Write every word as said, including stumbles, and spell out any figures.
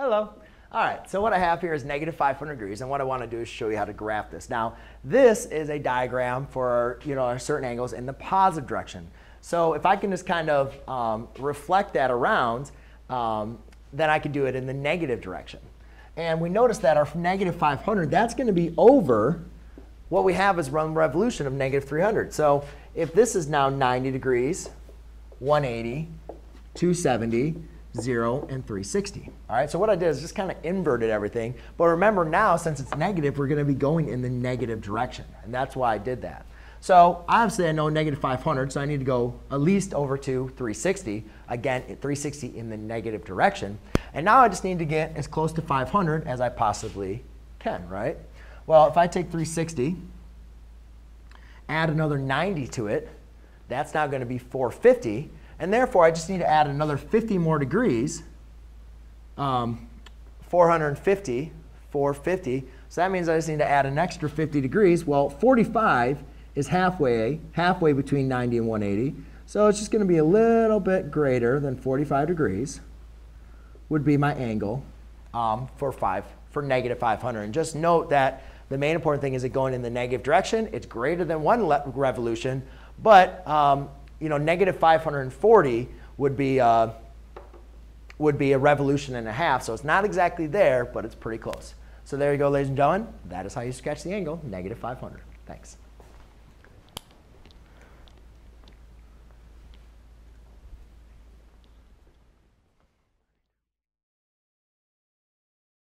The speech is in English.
Hello. All right, so what I have here is negative five hundred degrees, and what I want to do is show you how to graph this. Now, this is a diagram for you know our certain angles in the positive direction. So if I can just kind of um, reflect that around, um, then I can do it in the negative direction. And we notice that our negative five hundred, that's going to be over what we have is one revolution of negative three hundred. So if this is now ninety degrees, one eighty, two seventy, zero, and three sixty. All right, so what I did is just kind of inverted everything. But remember now, since it's negative, we're going to be going in the negative direction. And that's why I did that. So obviously, I know negative five hundred, so I need to go at least over to three sixty. Again, three sixty in the negative direction. And now I just need to get as close to five hundred as I possibly can, right? Well, if I take three sixty, add another ninety to it, that's now going to be four fifty. And therefore, I just need to add another fifty more degrees, um, four hundred fifty, four fifty. So that means I just need to add an extra fifty degrees. Well, forty-five is halfway, halfway between ninety and one eighty. So it's just going to be a little bit greater than forty-five degrees would be my angle um, for, five, for negative five hundred. And just note that the main important thing is it going in the negative direction. It's greater than one revolution. But um, you know, negative five hundred forty would be, uh, would be a revolution and a half. So it's not exactly there, but it's pretty close. So there you go, ladies and gentlemen. That is how you sketch the angle, negative five hundred. Thanks.